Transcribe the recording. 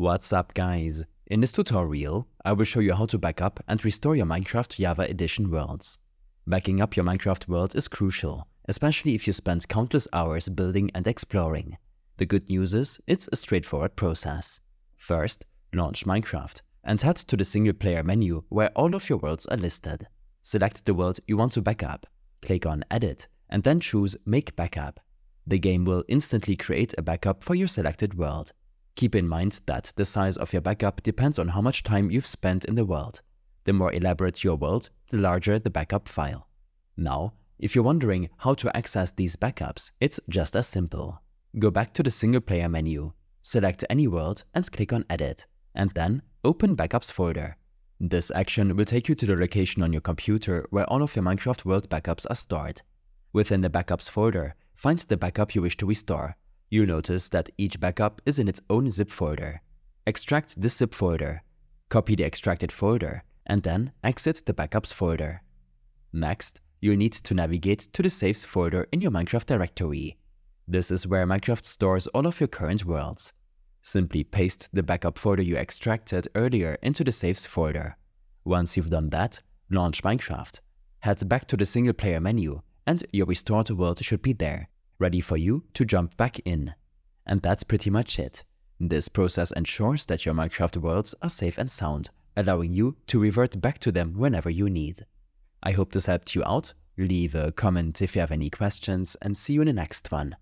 What's up guys, in this tutorial I will show you how to back up and restore your Minecraft Java Edition worlds. Backing up your Minecraft world is crucial, especially if you spend countless hours building and exploring. The good news is, it's a straightforward process. First, launch Minecraft and head to the single player menu where all of your worlds are listed. Select the world you want to back up, click on Edit and then choose Make Backup. The game will instantly create a backup for your selected world. Keep in mind that the size of your backup depends on how much time you've spent in the world. The more elaborate your world, the larger the backup file. Now, if you're wondering how to access these backups, it's just as simple. Go back to the single player menu, select any world and click on Edit, and then open Backups folder. This action will take you to the location on your computer where all of your Minecraft world backups are stored. Within the Backups folder, find the backup you wish to restore. You'll notice that each backup is in its own zip folder. Extract this zip folder, copy the extracted folder, and then exit the backups folder. Next, you'll need to navigate to the saves folder in your Minecraft directory. This is where Minecraft stores all of your current worlds. Simply paste the backup folder you extracted earlier into the saves folder. Once you've done that, launch Minecraft. Head back to the single player menu and your restored world should be there, ready for you to jump back in. And that's pretty much it. This process ensures that your Minecraft worlds are safe and sound, allowing you to revert back to them whenever you need. I hope this helped you out. Leave a comment if you have any questions and see you in the next one.